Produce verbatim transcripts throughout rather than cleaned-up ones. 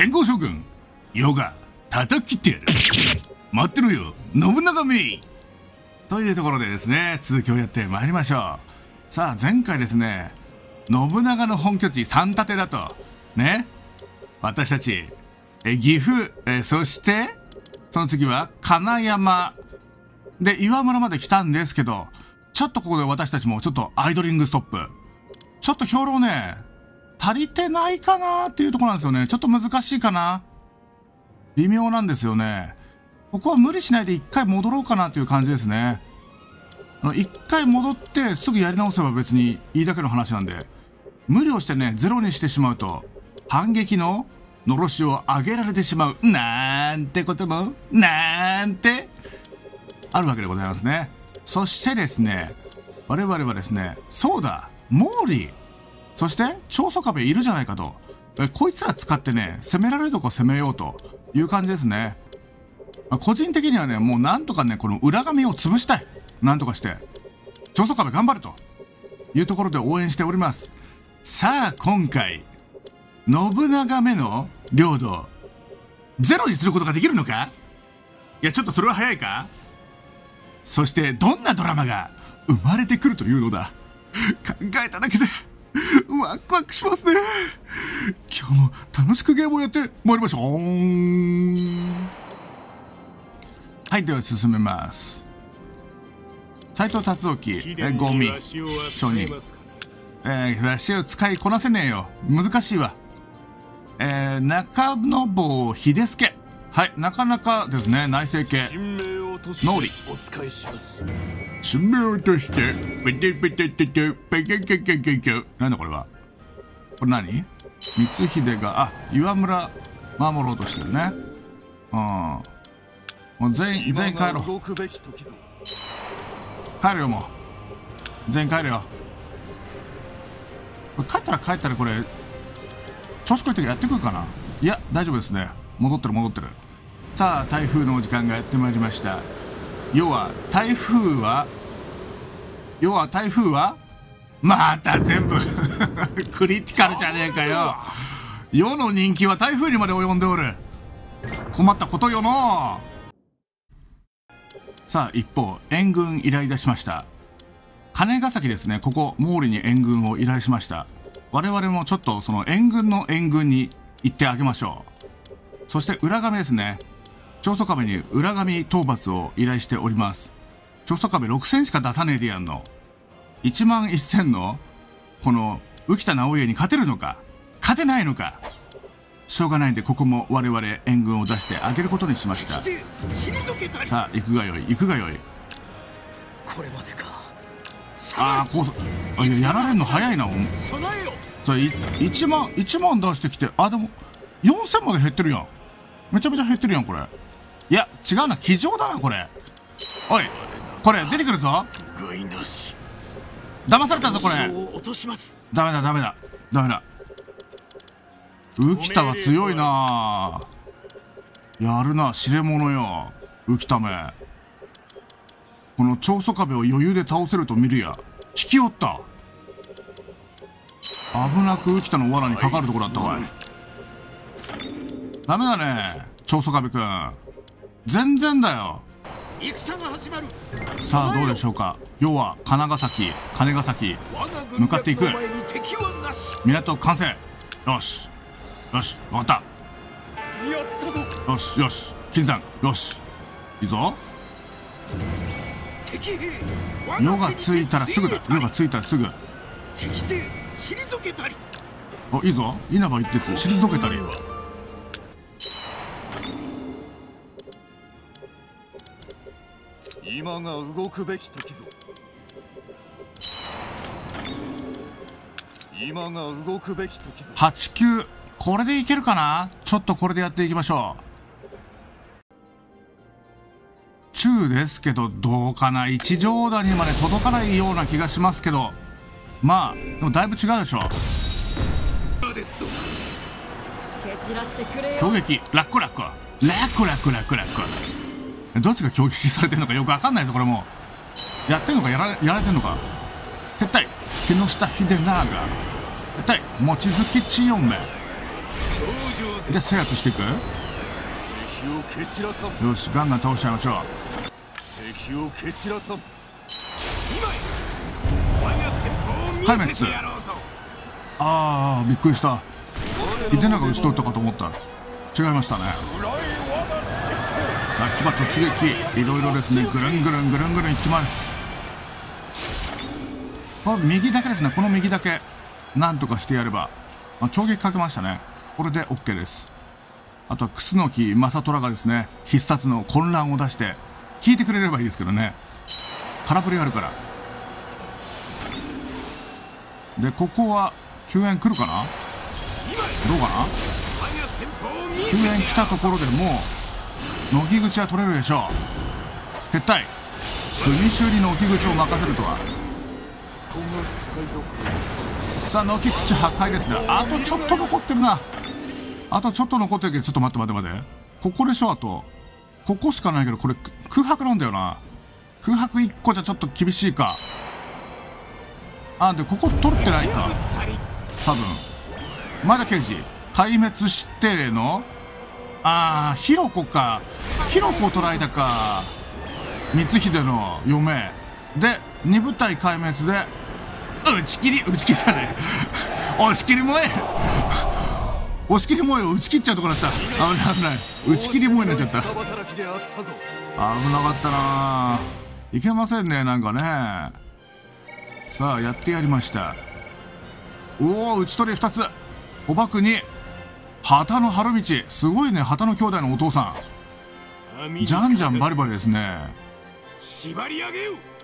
健康将軍ヨガ叩き切ってやる、待ってろよ信長め。というところでですね、続きをやってまいりましょう。さあ前回ですね、信長の本拠地三立だとね、私たちえ岐阜えそしてその次は金山で岩村まで来たんですけど、ちょっとここで私たちもちょっとアイドリングストップ、ちょっと兵糧ね足りてないかなーっていうところなんですよね。ちょっと難しいかな、微妙なんですよね。ここは無理しないで一回戻ろうかなっていう感じですね。一回戻ってすぐやり直せば別にいいだけの話なんで、無理をしてねゼロにしてしまうと反撃ののろしを上げられてしまうなんてこともなんてあるわけでございますね。そしてですね、我々はですね、そうだ毛利そして長宗我部いるじゃないかと、えこいつら使ってね攻められるとこ攻めようという感じですね。個人的にはね、もうなんとかね、この裏紙を潰したい。なんとかして、長宗我部頑張るというところで応援しております。さあ、今回、信長めの領土、ゼロにすることができるのか？いや、ちょっとそれは早いか？そして、どんなドラマが生まれてくるというのだ。考えただけで、ワクワクしますね。今日も楽しくゲームをやってまいりましょう。はい、では進めます。斎藤辰興、え、ゴミ、商人。えー、わしを使いこなせねえよ。難しいわ。えー、中野坊秀助。はい、なかなかですね、内政系。脳裏。神明をとして、ペテペテペテ、ペケケケケケ。なんだこれは。これ何？光秀が、あ、岩村守ろうとしてるね。うん。もう全員、全員帰ろう。帰るよ、もう。全員帰るよ。これ帰ったら帰ったらこれ、調子こいてやってくるかな？いや、大丈夫ですね。戻ってる戻ってる。さあ、台風のお時間がやってまいりました。要は、台風は、要は台風は、また全部、クリティカルじゃねえかよ。世の人気は台風にまで及んでおる。困ったことよのう。さあ、一方援軍依頼いたしました。金ヶ崎ですね、ここ毛利に援軍を依頼しました。我々もちょっとその援軍の援軍に行ってあげましょう。そして裏紙ですね、長宗我部に裏紙討伐を依頼しております。長宗我部ろくせんしか出さねえでやんの、いちまんせんのこの浮田直家に勝てるのか勝てないのか、しょうがないんでここも我々援軍を出してあげることにしました。さあ行くがよい行くがよい。これまでか。ああこう、あいや、やられんの早いな。それいちまんいちまん出してきて、あでもよんせんまで減ってるやん、めちゃめちゃ減ってるやんこれ。いや違うな、騎乗だなこれ。おいこれ出てくるぞ、騙されたぞこれ。ダメだダメだダメだ、浮田は強いな。やるな知れ者よ浮田め。この長宗我部を余裕で倒せると見るや、引き寄った。危なく浮田の罠にかかるところだったわい。ダメだね長宗我部くん、全然だよ。さあどうでしょうか。要は金ヶ崎金ヶ崎向かっていく。港完成、よしよし、わかった。よしよし、金山、よし。いいぞ。夜がついたらすぐだ。夜がついたらすぐ。あ、いいぞ。稲葉一徹、退けたり。今が動くべき時ぞ。今が動くべき時ぞ。八九。これでいけるかな。ちょっとこれでやっていきましょう。中ですけどどうかな、一条谷にまで届かないような気がしますけど、まあでもだいぶ違うでしょ。攻撃ラッコラッコラッコラッコラッコラッコ、どっちが攻撃されてるのかよく分かんないぞこれ。もうやってんのかやられてんのか。撤退木下秀長、撤退望月千代目。で制圧していく。よし、ガンガン倒しちゃいましょう。ハイメッツ、ああびっくりした、イテナが打ち取ったかと思った、違いましたね。さあ騎馬突撃、いろいろですね、ぐるんぐるんぐるんぐるんいってます。この右だけですね、この右だけなんとかしてやれば、まあ、攻撃かけましたね。これで OK です。あとは楠木正虎がですね、必殺の混乱を出して聞いてくれればいいですけどね、空振りあるから。でここは救援来るかな、どうかな。救援来たところでもう軒口は取れるでしょう。撤退、国修理の軒口を任せるとは。さあ軒口破壊ですね。あとちょっと残ってるな、あとちょっと残ってるけど、ちょっと待って待って待って、ここでしょ。あとここしかないけど、これ空白なんだよな。空白いっこじゃちょっと厳しいか。あでここ取ってないか多分。前田刑事壊滅指定の、ああひろこか、ひろこを捕らえたか、光秀の嫁でに部隊壊滅で打ち切り、打ち切りじゃない押し切り萌え押し切り萌えを打ち切っちゃうとこだった。危ない危ない、打ち切り萌えになっちゃった。危なかったな、いけませんねなんかね。さあやってやりました。おお打ち取りふたつ、おばくに旗の春道、すごいね、旗の兄弟のお父さんじゃんじゃんバリバリですね。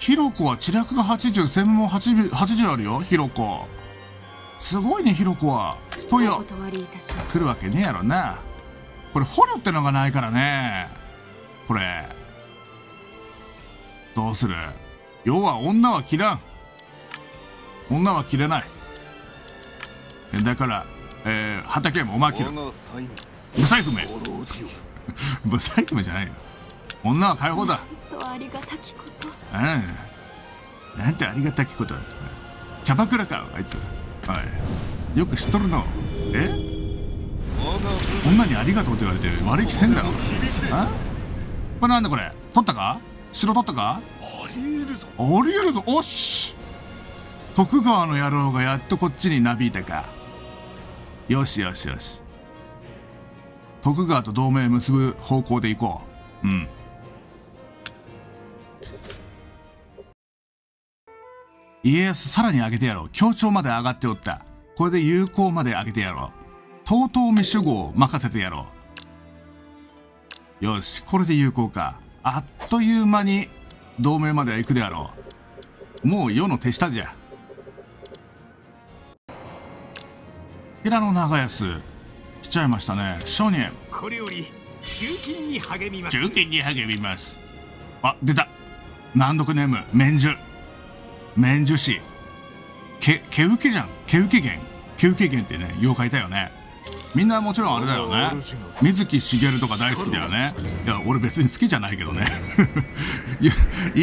ひろこは知略がはちじゅう、専門 はちじゅう, はちじゅうあるよひろこ、すごいねひろこは。ほよ来るわけねえやろな、これ捕虜ってのがないからね。これどうする、要は女は切らん、女は切れないだから、えー、畑もおまきる不細工め不細工めじゃないよ、女は解放だ。うん、なんてありがたきことだ、キャバクラかあいつ、はい、よく知っとるの。え女にありがとうって言われて悪い気せんだろ。あこれなんだこれ、取ったか、城取ったか、ありえるぞありえるぞ。おっし徳川の野郎がやっとこっちになびいたか。よしよしよし、徳川と同盟結ぶ方向でいこう。うん家康さらに上げてやろう、協調まで上がっておった、これで友好まで上げてやろう、遠江守護を任せてやろう。よしこれで友好か、あっという間に同盟までは行くであろう、もう世の手下じゃ。平野長安来ちゃいましたね。商人これより中勤に励みます、中勤に励みます。あ出た、難読ネーム免寿、免寿司け毛受けじゃん、毛受け源、毛受け源ってね妖怪だよね。みんなもちろんあれだよね、水木しげるとか大好きだよね。いや俺別に好きじゃないけどね言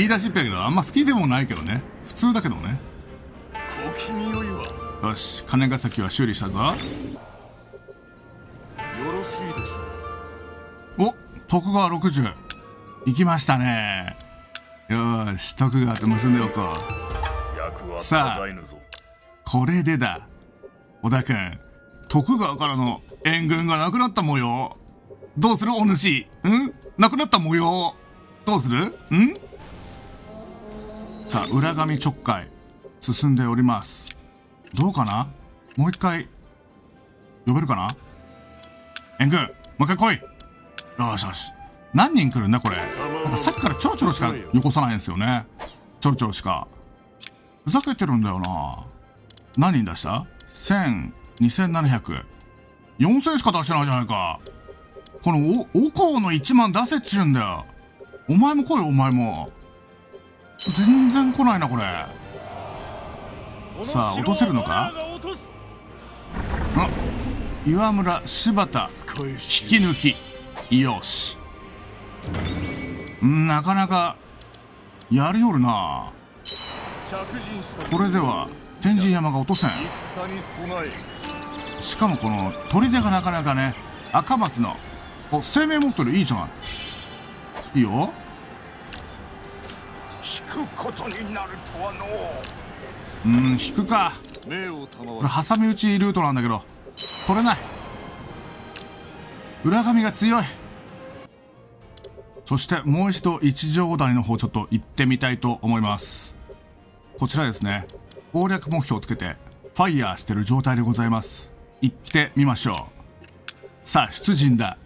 い出しっぺやけどあんま好きでもないけどね、普通だけどね。よし金ヶ崎は修理したぞ。お徳川ろくじゅう行きましたね。よし徳川と結んでおこう。さあこれでだ、織田君徳川からの援軍がなくなった模様、どうするお主、うんなくなった模様どうする、うんさあ浦上直海進んでおります。どうかな、もう一回呼べるかな、援軍もう一回来い。よしよし何人来るんだこれ、なんかさっきからちょろちょろしかよこさないんですよね、ちょろちょろしか。ふざけてるんだよな。何人出した、せん、にせんななひゃく、よんせんしか出してないじゃないか。このおおこうのいちまん出せっちゅうんだよ、お前も来いよお前も。全然来ないなこれ。さあ落とせるのか、あ岩村柴田引き抜き、よしなかなかやりよるな。これでは天神山が落とせん、しかもこの砦がなかなかね赤松な。あ、生命持ってる。いいじゃない。いいよ。引くことになるとはのう。うん、引くか。これ挟み撃ちルートなんだけど取れない。裏紙が強い。そしてもう一度一条谷の方ちょっと行ってみたいと思います。こちらですね、攻略目標をつけてファイヤーしてる状態でございます。行ってみましょう。さあ出陣だ。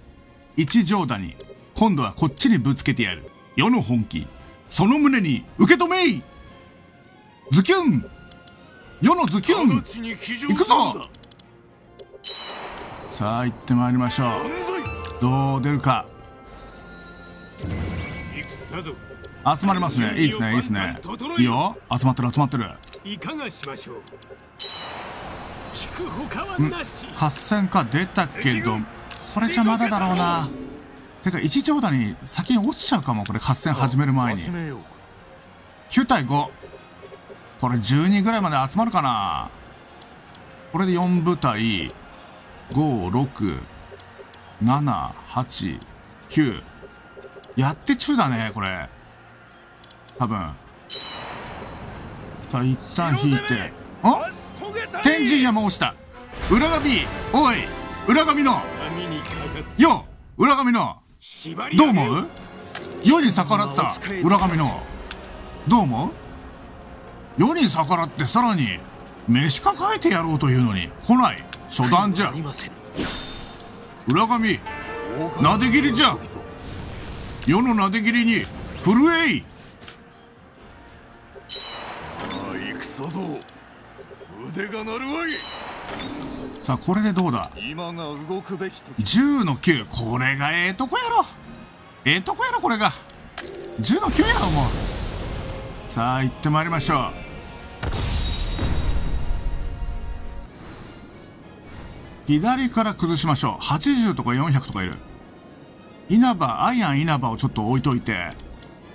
一条谷、今度はこっちにぶつけてやる。世の本気、その胸に受け止めい。ズキュン、世のズキュン、行くぞ。さあ行ってまいりましょう。どう出るか。集まりますね。いいですね、いいですね。いいよ、集まってる集まってる。合戦か出たけど、これじゃまだだろうな。てか一条谷に先に落ちちゃうかも。これ合戦始める前にきゅうたいご、これじゅうにぐらいまで集まるかな。これでよん部隊ごろくななはちきゅうやって中だねこれ多分。さあ一旦引いて、あ、天神山落ちた。裏紙、おい裏紙のよ、裏紙のどう思う。世に逆らった裏紙のどう思う。世に逆らってさらに飯抱えてやろうというのに来ない。初段じゃ。裏紙なで切りじゃ。世のなで切りに震えい。さあこれでどうだ。じゅうのきゅう、これがええとこやろ。ええとこやろ。これがじゅうのきゅうやろもう。さあ行ってまいりましょう。左から崩しましょう。はちじゅうとかよんひゃくとかいる。稲葉、アイアン稲葉をちょっと置いといて、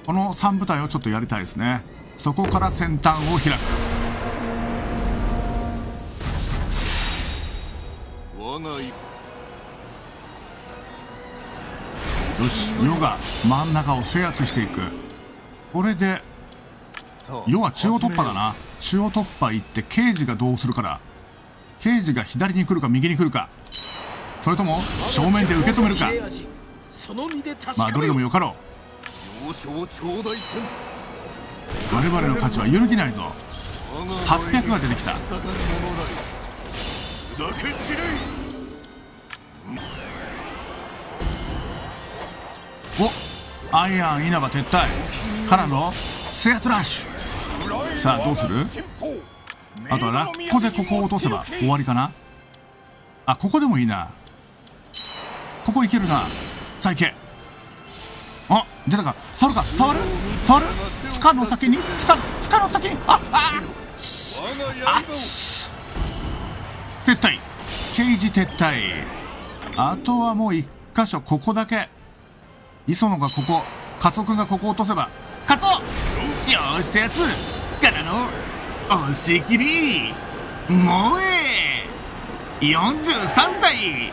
このさん部隊をちょっとやりたいですね。そこから先端を開く。よし、世が真ん中を制圧していく。これで世は中央突破だな。中央突破行って刑事がどうするから。刑事が左に来るか右に来るか、それとも正面で受け止めるか。まあどれでもよかろう。我々の価値は揺るぎないぞ。はっぴゃくが出てきた。お、アイアン稲葉撤退からの制圧ラッシュ。さあどうする。あとはラッコでここを落とせば終わりかな。あ、ここでもいいな。ここいけるな。さあいけ。あ、出たか。触るか。触る触る。つかの先に、つかの、つかの先に。あああっ、撤退、刑事撤退。あとはもう一箇所、ここだけ。磯野がここ、カツオ君がここを落とせば。カツオ、よーし制圧からの押し切り。もえよんじゅうさんさい、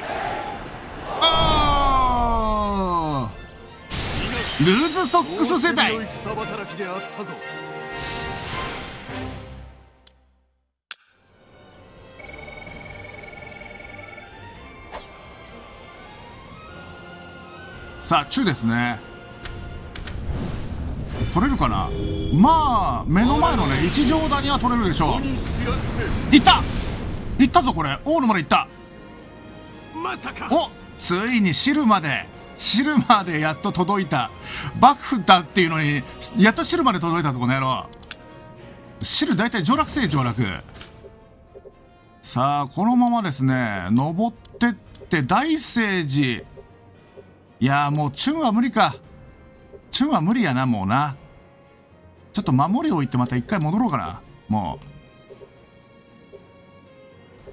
あールーズソックス世代。さあ中ですね。取れるかな。まあ目の前のね一条谷は取れるでしょう。いったいったぞ。これオールまでいった。お、ついに汁まで汁までやっと届いた。幕府だっていうのにやっと汁まで届いたぞこの野郎。汁大体上洛せえ上洛。さあこのままですね登ってって大聖寺。いやーもうチュンは無理か。チュンは無理やなもうな。ちょっと守りを置いてまた一回戻ろうかな。も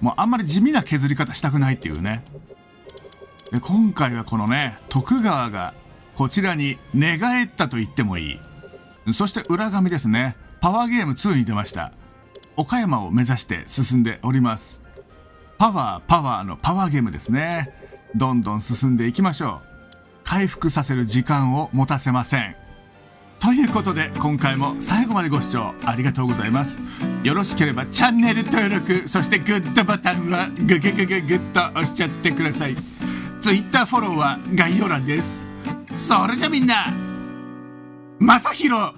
うもうあんまり地味な削り方したくないっていうね。で今回はこのね徳川がこちらに寝返ったと言ってもいい。そして裏紙ですね、パワーゲームツーに出ました。岡山を目指して進んでおります。パワーパワーのパワーゲームですね。どんどん進んでいきましょう。回復させる時間を持たせません。ということで今回も最後までご視聴ありがとうございます。よろしければチャンネル登録、そしてグッドボタンはグググググッと押しちゃってください。 Twitter フォローは概要欄です。それじゃみんな、まさひろ。